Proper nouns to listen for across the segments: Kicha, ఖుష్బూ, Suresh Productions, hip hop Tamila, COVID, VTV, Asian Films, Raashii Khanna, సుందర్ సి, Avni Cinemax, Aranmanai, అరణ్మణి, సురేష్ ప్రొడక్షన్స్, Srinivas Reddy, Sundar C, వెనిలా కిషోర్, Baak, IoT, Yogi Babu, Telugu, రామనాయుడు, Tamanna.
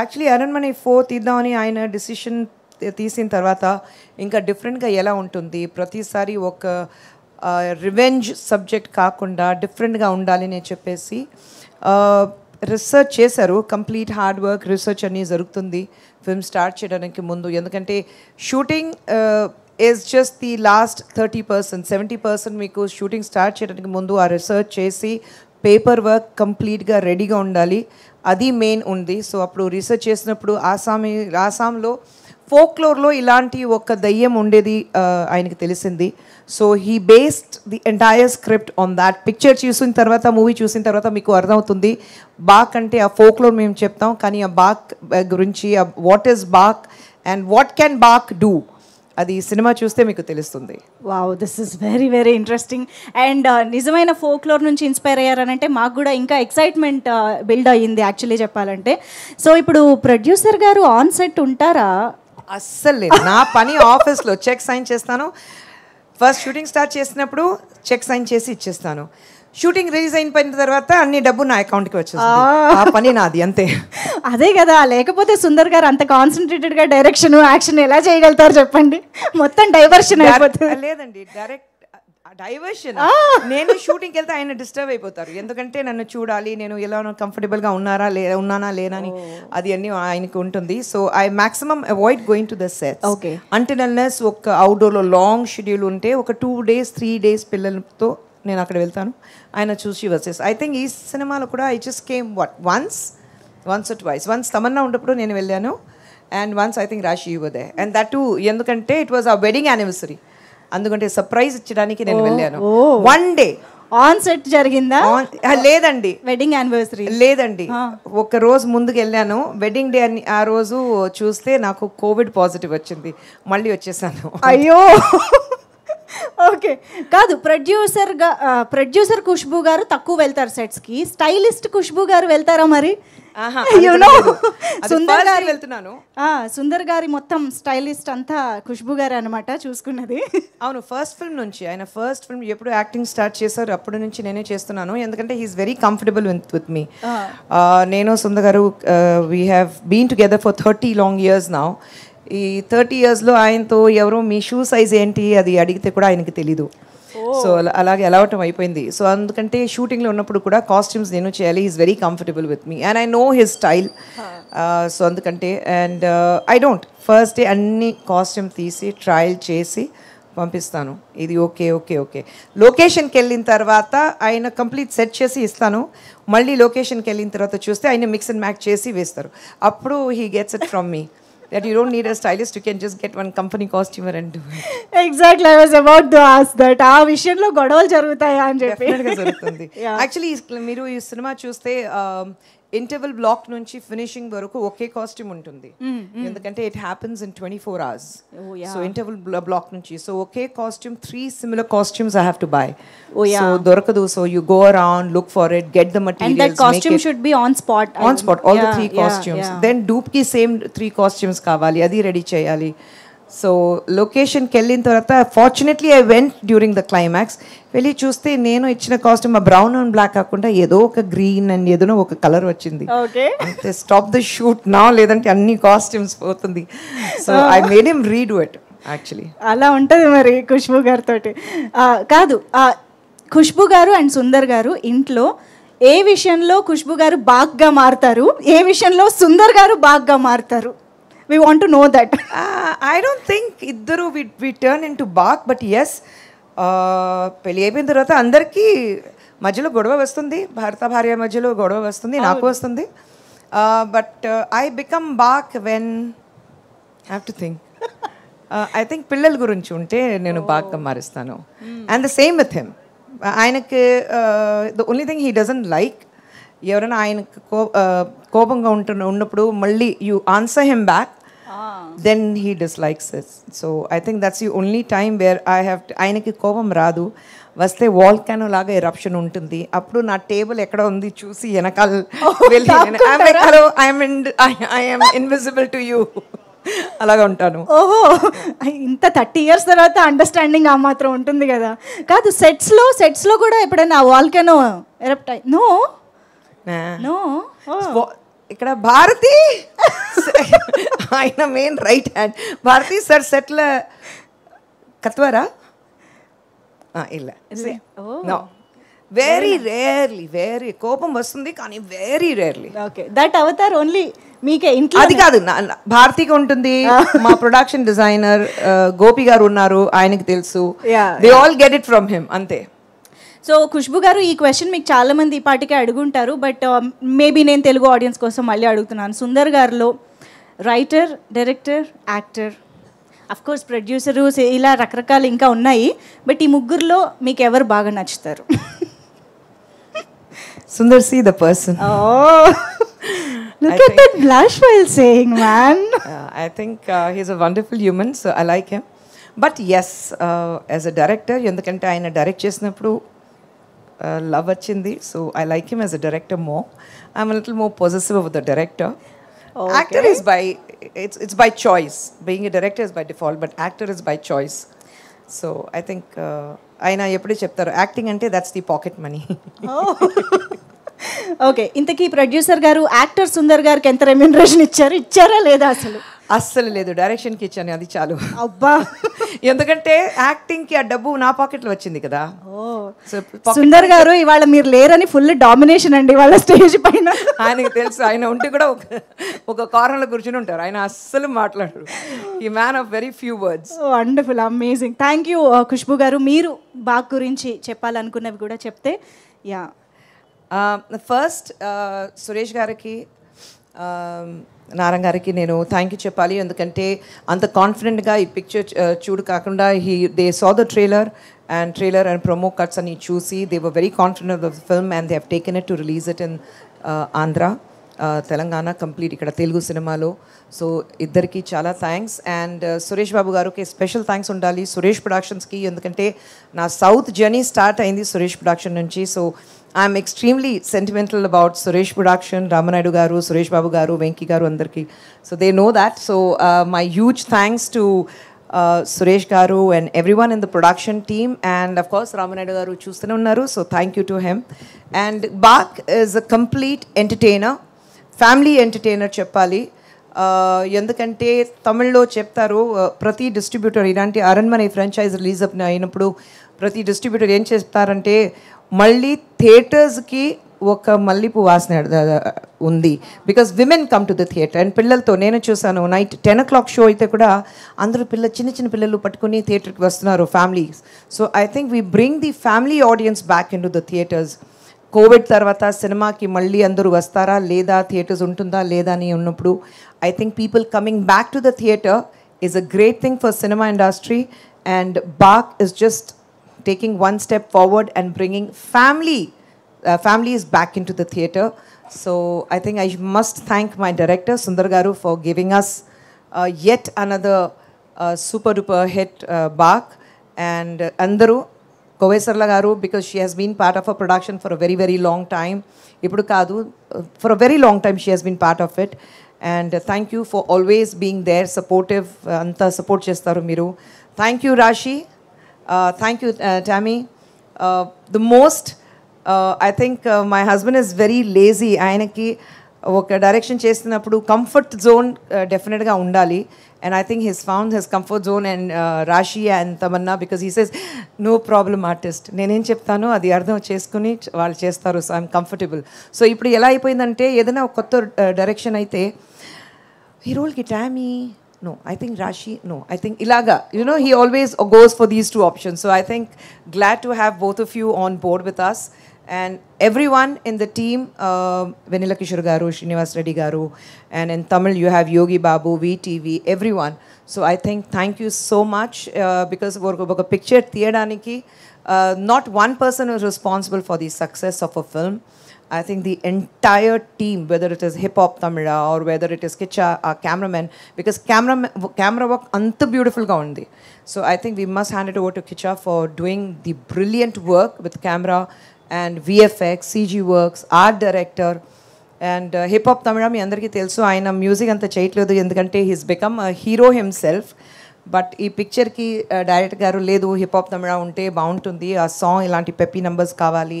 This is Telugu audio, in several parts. యాక్చువల్లీ అరణ్మణి 4 తీద్దామని ఆయన డిసిషన్ తీసిన తర్వాత ఇంకా డిఫరెంట్గా ఎలా ఉంటుంది, ప్రతిసారి ఒక రివెంజ్ సబ్జెక్ట్ కాకుండా డిఫరెంట్గా ఉండాలి అని చెప్పేసి రీసెర్చ్ చేశారు. కంప్లీట్ హార్డ్ వర్క్ రీసెర్చ్ అనేది జరుగుతుంది ఫిల్మ్ స్టార్ట్ చేయడానికి ముందు. ఎందుకంటే shooting is just the last 30%, 70% మీకు షూటింగ్ స్టార్ట్ చేయడానికి ముందు ఆ రీసెర్చ్ చేసి పేపర్ వర్క్ కంప్లీట్గా రెడీగా ఉండాలి, అది మెయిన్ ఉంది. సో అప్పుడు రీసెర్చ్ చేసినప్పుడు ఆసాంలో ఫోక్లోర్లో ఇలాంటి ఒక దయ్యం ఉండేది ఆయనకి తెలిసింది. So he based the entire script on that. Picture చూసిన తర్వాత, మూవీ చూసిన తర్వాత మీకు అర్థమవుతుంది బాక్ అంటే ఆ ఫోక్లోర్ మేము చెప్తాం, కానీ ఆ బాక్ గురించి, what is Baak and what can Baak do, అది సినిమా చూస్తే మీకు తెలుస్తుంది. Wow, this is very very interesting. And నిజమైన ఫోక్లోర్ నుంచి ఇన్స్పైర్ అయ్యారనంటే మాకు కూడా ఇంకా ఎక్సైట్మెంట్ బిల్డ్ అయ్యింది యాక్చువల్లీ చెప్పాలంటే. సో ఇప్పుడు ప్రొడ్యూసర్ గారు ఆన్ సెట్ ఉంటారా? అస్సలు నా పని ఆఫీస్లో చెక్ సైన్ చేస్తాను. ఫస్ట్ షూటింగ్ స్టార్ట్ చేసినప్పుడు చెక్ సైన్ చేసి ఇచ్చేస్తాను. షూటింగ్ రిలీజ్ అయిపోయిన తర్వాత అన్ని డబ్బు నా అకౌంట్కి వచ్చేస్తుంది, ఆ పని నాది, అంతే. అదే కదా, లేకపోతే సుందర్ గారు అంత కాన్సన్ట్రేటెడ్గా డైరెక్షన్ యాక్షన్ ఎలా చేయగలుగుతారు చెప్పండి? మొత్తం డైవర్షన్ అయిపోతుంది. లేదండి, డైరెక్ట్ డైవర్షన్. నేను షూటింగ్కి వెళ్తే ఆయన డిస్టర్బ్ అయిపోతారు, ఎందుకంటే నన్ను చూడాలి, నేను ఎలా కంఫర్టబుల్గా ఉన్నానా లేనా అని అది అన్నీ ఆయనకి ఉంటుంది. So I maximum avoid going to the sets. Okay, అంటిల్నెస్ ఒక అవుట్డోర్లో లాంగ్ షెడ్యూల్ ఉంటే ఒక 2 days 3 days పిల్లలతో నేను అక్కడ వెళ్తాను, ఆయన చూసి వచ్చేసి. ఐ థింక్ ఈ సినిమాలో కూడా I just came once Tamannaah ఉన్నప్పుడు నేను వెళ్ళాను, and once I think Raashi యువదే, అండ్ దట్ టూ ఎందుకంటే it was a wedding anniversary, అందుకంటే సర్ప్రైజ్ ఇచ్చడానికి నేను వెళ్ళాను. 1 day ఆన్ సెట్ జరిగిందా? లేదండి, వెడ్డింగ్ యానివర్సరీ లేదండి, ఒక రోజు ముందుకు వెళ్ళాను. వెడ్డింగ్ డే అని ఆ రోజు చూస్తే నాకు కోవిడ్ పాజిటివ్ వచ్చింది, మళ్ళీ వచ్చేసాను. అయ్యో, ఓకే. కాదు, ప్రొడ్యూసర్ ఖుష్బూ గారు తక్కువ వెళ్తారు సెట్స్కి, స్టైలిస్ట్ ఖుష్బూ గారు వెళ్తారా మరి? సుందర్ గారి మొత్తం స్టైలిస్ట్ అంతా ఖుష్బూ గారు అనమాట చూసుకున్నది. అవును, ఫస్ట్ ఫిల్మ్ నుంచి, ఆయన ఫస్ట్ ఫిల్మ్ ఎప్పుడు యాక్టింగ్ స్టార్ట్ చేశారు అప్పటి నుంచి నేనే చేస్తున్నాను, ఎందుకంటే he's very comfortable with me. నేను Sundar garu we have been together for 30 long years now. ఈ 30 yearsలో ఆయనతో ఎవరో మీ షూ సైజ్ ఏంటి అది అడిగితే కూడా ఆయనకి తెలీదు. సో అలాగే అలవాటం అయిపోయింది. సో అందుకంటే షూటింగ్లో ఉన్నప్పుడు కూడా కాస్ట్యూమ్స్ నేను చేయాలి, he's very comfortable with me and I know his style. So అందుకంటే and I don't first day అన్ని కాస్ట్యూమ్ తీసి ట్రయల్ చేసి పంపిస్తాను, ఇది ఓకే. లొకేషన్కి వెళ్ళిన తర్వాత ఆయన కంప్లీట్ సెట్ చేసి ఇస్తాను, మళ్ళీ లొకేషన్కి వెళ్ళిన తర్వాత చూస్తే ఆయన మిక్స్ అండ్ మ్యాచ్ చేసి వేస్తారు. అప్పుడు he gets it from me that you don't need a stylist, you can just get one company costume and do it. Exactly, I was about to ask that. Aa vishayamlo godaval jarugutaya ani cheppi definitely jarugutundi. Actually meeru ee cinema chuste interval block nunchi finishing varaku oke costume untundi, endukante it happens in 24 hours. Oh yeah, so interval block nunchi, so oke costume 3 similar costumes I have to buy. Oh yeah, so dorakadu, so you go around, look for it, get the materials, and that costume should be on spot, all yeah, the 3 costumes. Yeah. Then dupe ki same 3 costumes kavali, adi ready cheyali. So లొకేషన్కి వెళ్ళిన తర్వాత fortunately I went during the climax, వెళ్ళి చూస్తే నేను ఇచ్చిన కాస్ట్యూమ్ బ్రౌన్ అండ్ బ్లాక్ కాకుండా ఏదో ఒక గ్రీన్ అండ్ ఏదో ఒక కలర్ వచ్చింది. అంతే, స్టాప్ ద షూట్ నా, లేదంటే అన్ని కాస్ట్యూమ్స్ పోతుంది. So I made him redo it actually. అలా ఉంటుంది మరి ఖుష్బూ గారితో. కాదు, ఖుష్బూ గారు అండ్ సుందర్ గారు ఇంట్లో ఏ విషయంలో ఖుష్బూ గారు బాక్గా మారుతారు, ఏ విషయంలో సుందర్ గారు బాక్గా మారుతారు? We want to know that. I don't think iddaru we turn into Baak, but yes, peli ayin tarvata andarki madhyalo godava vastundi, bharata bharya madhyalo godava vastundi, naaku vastundi, but I become Baak when I have to think. I think pillal gurinchi unte nenu Baak ga maristanu, and the same with him. Ayanaki the only thing he doesn't like, ఎవరైనా ఆయన కోపంగా ఉన్నప్పుడు మళ్ళీ you answer him back, then he dislikes it. So I think that's you only time where I have. ఆయనకి కోపం రాదు, వస్తే వాల్కానో లాగా ఎరప్షన్ ఉంటుంది, అప్పుడు నా టేబుల్ ఎక్కడ ఉంది చూసి వెనకాల వెళ్ళి hello I'm invisible to you అలాగా ఉంటాను. ఓహో, ఇంత 30 years తర్వాత అండర్స్టాండింగ్ ఆ మాత్రం ఉంటుంది కదా. కాదు, సెట్స్లో కూడా ఎప్పుడైనా volcano erupt? No. No. Oh. ఇక్కడ భారతి ఆయన main right hand. Bharathi sir సెట్ల కత్వారా ఇలా వెరీ రేర్లీ వెరీ కోపం వస్తుంది కానీ very rarely. Okay that Avatar only మీకే ఇంట్లో అది కాదు భారతికి ఉంటుంది. మా ప్రొడక్షన్ డిజైనర్ గోపి గారు ఉన్నారు ఆయనకి తెలుసు. They all get it from him అంతే. సో ఖుష్బూ గారు ఈ క్వశ్చన్ మీకు చాలా మంది ఈ పాటికే అడుగుంటారు బట్ మేబీ నేను తెలుగు ఆడియన్స్ కోసం మళ్ళీ అడుగుతున్నాను. సుందర్ గారిలో writer, director, actor, of course producer ఇలా రకరకాలు ఇంకా ఉన్నాయి బట్ ఈ ముగ్గురులో మీకు ఎవరు బాగా నచ్చుతారు? సుందర్ సి the person. Look at that blush while saying, man. I think he's a wonderful human, so I like him. But yes, as a director, ఎందుకంటే ఆయన డైరెక్ట్ చేసినప్పుడు లవ్ వచ్చింది. So I like him as a director more. I'm a little more possessive of the director. Okay. Actor is by it's by choice. Being a director is by default, but actor is by choice. So I think ఆయన ఎప్పుడూ చెప్తారు యాక్టింగ్ అంటే that's the pocket money. Okay ఇంతకీ ప్రొడ్యూసర్ గారు యాక్టర్ సుందర్ గారికి ఎంత రెమ్యూనరేషన్ ఇచ్చారా లేదా? అస్సలు లేదు, డైరెక్షన్కి ఇచ్చాను అది చాలు. అబ్బా ఎందుకంటే యాక్టింగ్కి ఆ డబ్బు నా పాకెట్లో వచ్చింది కదా. సుందర్ గారు ఇవాళ మీరు లేరని ఫుల్ డామినేషన్ అండి ఇవాళ స్టేజ్ పైన. ఆయనకి తెలుసు, ఆయన ఉంటే కూడా ఒక కారణంలో కూర్చుని ఉంటారు, ఆయన అస్సలు మాట్లాడరు. ఈ man of very few words. Wonderful, amazing. Thank you ఖుష్బూ garu. మీరు బాక్ గురించి చెప్పాలనుకున్నవి కూడా చెప్తే. యా ఫస్ట్ సురేష్ గారికి నారాయణ గారికి నేను థ్యాంక్ యూ చెప్పాలి. ఎందుకంటే అంత కాన్ఫిడెంట్గా ఈ పిక్చర్ చూడు కాకుండా they saw the trailer and promo cuts అని చూసి they were very confident of the film and they have taken it to release it in Andhra, Telangana, complete ఇక్కడ తెలుగు సినిమాలో. సో ఇద్దరికి చాలా థ్యాంక్స్. అండ్ సురేష్ బాబు గారికి స్పెషల్ థ్యాంక్స్ ఉండాలి సురేష్ ప్రొడక్షన్స్కి. ఎందుకంటే నా సౌత్ జర్నీ స్టార్ట్ అయింది సురేష్ ప్రొడక్షన్ నుంచి. So I'm extremely sentimental about Suresh production, రామనాయుడు garu, Suresh Babu garu, Venky garu అందరికీ. So they know that. So my huge thanks to Suresh garu and everyone in the production team and of course రామనాయుడు garu చూస్తూనే ఉన్నారు. So thank you to him. And Baak is a complete entertainer, family entertainer చెప్పాలి. ఎందుకంటే తమిళ్లో చెప్తారు ప్రతి డిస్ట్రిబ్యూటర్ ఇలాంటి అరణ్మనై ఫ్రాంచైజ్ రిలీజ్ అయినప్పుడు ప్రతి డిస్ట్రిబ్యూటర్ ఏం చేస్తారంటే మళ్ళీ థియేటర్స్కి ఒక మల్లిపు వాసన ఉంది because women come to the theatre and పిల్లలతో నేను చూసాను నైట్ 10 o'clock షో అయితే కూడా అందరూ చిన్న పిల్లలు పట్టుకుని థియేటర్కి వస్తున్నారు families. So I think we bring the family audience back in to the theatres. Covid తర్వాత సినిమాకి మళ్ళీ అందరూ వస్తారా లేదా, థియేటర్స్ ఉంటుందా లేదా అని ఉన్నప్పుడు I think people coming back to the theatre is a great thing for cinema industry and Baak is just taking one step forward and bringing families back into the theatre. So I think I must thank my director Sundar garu for giving us yet another super duper hit Baak and Andaru Kovesarla garu because she has been part of a production for a very very long time. Ippudu kaadu for a very long time she has been part of it and thank you for always being there supportive. Anta support chestaru meeru. Thank you Raashii. Thank you Tammy. The most I think my husband is very lazy. Ayanaki oka direction chestunnappudu comfort zone definitely ga undali and I think he's found his comfort zone and Raashii and Tamanna because he says no problem artist nenu em cheptanu adi ardham cheskuni vaalu chestaru. So I'm comfortable. So ippudu ela ayipoyindante edaina oka kotta direction aithe he role ki Tammy no I think Raashii no I think ilaga you know he always goes for these two options. So I think glad to have both of you on board with us and everyone in the team Venila Kishore garu, Srinivas Reddy garu and in Tamil you have Yogi Babu, VTV, everyone. So I think thank you so much because oka picture theyadaniki not one person is responsible for the success of a film. I think the entire team, whether it is hip hop Tamila or whether it is Kicha our cameraman because camera work anta beautiful ga undi. So I think we must hand it over to Kicha for doing the brilliant work with camera and VFX, CG works, art director and hip hop Tamila mi andariki telusu aina music anta cheyaledu endukante he has become a hero himself. But ఈ పిక్చర్కి డైరెక్టర్ గారు లేదు హిప్ హాప్ తమిళ ఉంటే బాగుంటుంది, ఆ సాంగ్ ఇలాంటి పెప్పీ నంబర్స్ కావాలి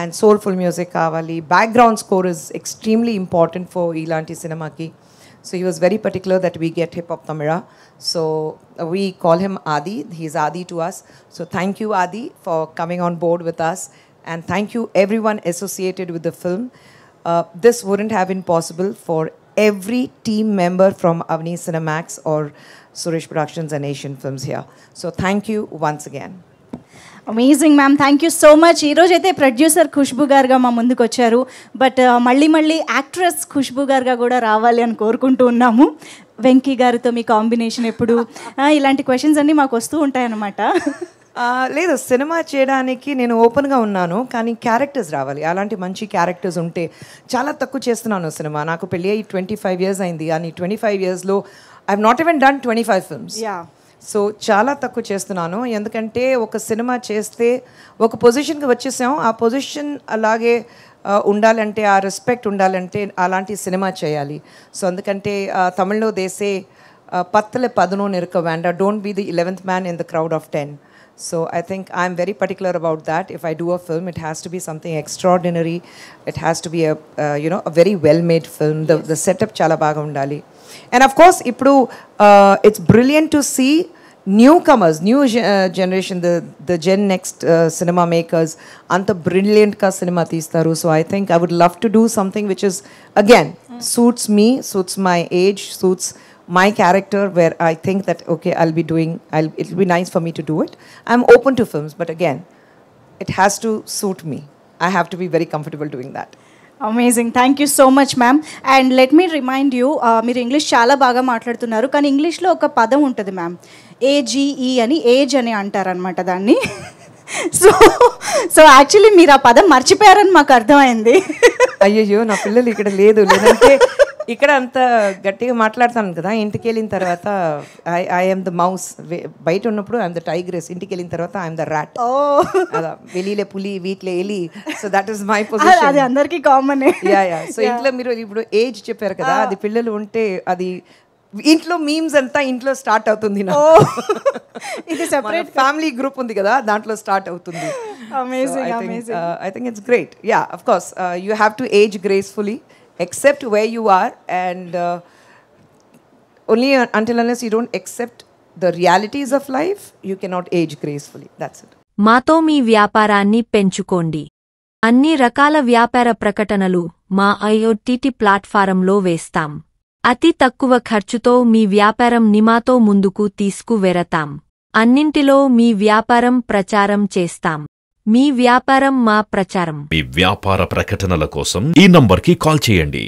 అండ్ సోల్ఫుల్ మ్యూజిక్ కావాలి. Background score is extremely important for ఇలాంటి సినిమాకి. So he was very particular that we get hip hop Tamira. So we call him Adi. He is Adi to us. So thank you Adi for coming on board with us, and thank you everyone associated with the film. This wouldn't have been possible for every team member from Avni Cinemax or Suresh Productions and Asian Films here. So thank you once again. Amazing ma'am, thank you so much. ఈరోజు అయితే ప్రొడ్యూసర్ ఖుష్బూ గారుగా మా ముందుకు వచ్చారు, బట్ మళ్ళీ యాక్ట్రెస్ ఖుష్బూ గారుగా కూడా రావాలి అని కోరుకుంటూ ఉన్నాము. వెంకీ గారితో మీ కాంబినేషన్ ఎప్పుడు, ఇలాంటి క్వశ్చన్స్ అన్నీ మాకు వస్తూ ఉంటాయన్నమాట. లేదు, సినిమా చేయడానికి నేను ఓపెన్గా ఉన్నాను, కానీ క్యారెక్టర్స్ రావాలి. అలాంటి మంచి క్యారెక్టర్స్ ఉంటే, చాలా తక్కువ చేస్తున్నాను సినిమా. నాకు పెళ్ళి అయ్యి 25 years అయింది, కానీ 25 yearsలో I have not even done 25 films. So చాలా తక్కువ చేస్తున్నాను, ఎందుకంటే ఒక సినిమా చేస్తే ఒక పొజిషన్కి వచ్చేసాం, ఆ పొజిషన్ అలాగే ఉండాలంటే, ఆ రెస్పెక్ట్ ఉండాలంటే అలాంటి సినిమా చేయాలి. సో అందుకంటే తమిళ్లో దేశే పత్తల 11 ఇరుక వేండా, don't be the 11th man in the crowd of 10. So I think I'm very particular about that. If I do a film, it has to be something extraordinary, it has to be a very well made film, the setup చాలా బాగా ఉండాలి. And of course ippudu it's brilliant to see newcomers, new generation, the gen next cinema makers anta brilliant ka cinema teestaru. So I think I would love to do something which is again suits me, suits my age, suits my character, where I think that okay I'll be doing, it'll be nice for me to do it. I'm open to films, but again it has to suit me. I have to be very comfortable doing that. Amazing, thank you so much ma'am. And let me remind you, మీరు ఇంగ్లీష్ చాలా బాగా మాట్లాడుతున్నారు, కానీ ఇంగ్లీష్లో ఒక పదం ఉంటుంది మ్యామ్, ఏజీఈ అని, ఏజ్ అని అంటారనమాట దాన్ని. సో యాక్చువల్లీ మీరు ఆ పదం మర్చిపోయారని మాకు అర్థమైంది. అయ్యయ్యో, నా పిల్లలు ఇక్కడ లేదు, లేదంటే ఇక్కడ అంత గట్టిగా మాట్లాడతాను కదా. ఇంటికి వెళ్ళిన తర్వాత ఐ యామ్ ద మౌస్, బయట ఉన్నప్పుడు ఐఎమ్ ద టైగ్రెస్, ఇంటికి వెళ్ళిన తర్వాత ఐఎమ్ ద ర్యాట్. వెళ్ళిలే పులి, వీటిలో ఎలి. So that is my position, అది అందరికీ కామన్. సో ఇంట్లో మీరు ఇప్పుడు ఏజ్ చెప్పారు కదా, అది పిల్లలు ఉంటే అది ఇంట్లో మీమ్స్ అంతా ఇంట్లో స్టార్ట్ అవుతుంది. ఇది సెపరేట్ ఫ్యామిలీ గ్రూప్ ఉంది కదా, దాంట్లో స్టార్ట్ అవుతుంది. I think it's great. Yeah, of course you have to age gracefully, accept where you are, and only until unless you don't accept the realities of life you cannot age gracefully. That's it. మాతో మీ వ్యాపారాన్ని పెంచుకోండి. అన్ని రకాల వ్యాపార ప్రకటనలు మా IoT ప్లాట్‌ఫారంలో వేస్తాం. అతి తక్కువ ఖర్చుతో మీ వ్యాపారం నిమాతో ముందుకు తీసుకువెరతాం. అన్నింటిలో మీ వ్యాపారం ప్రచారం చేస్తాం. మీ వ్యాపారం మా ప్రచారం. మీ వ్యాపార ప్రకటనల కోసం ఈ నంబర్కి కాల్ చేయండి.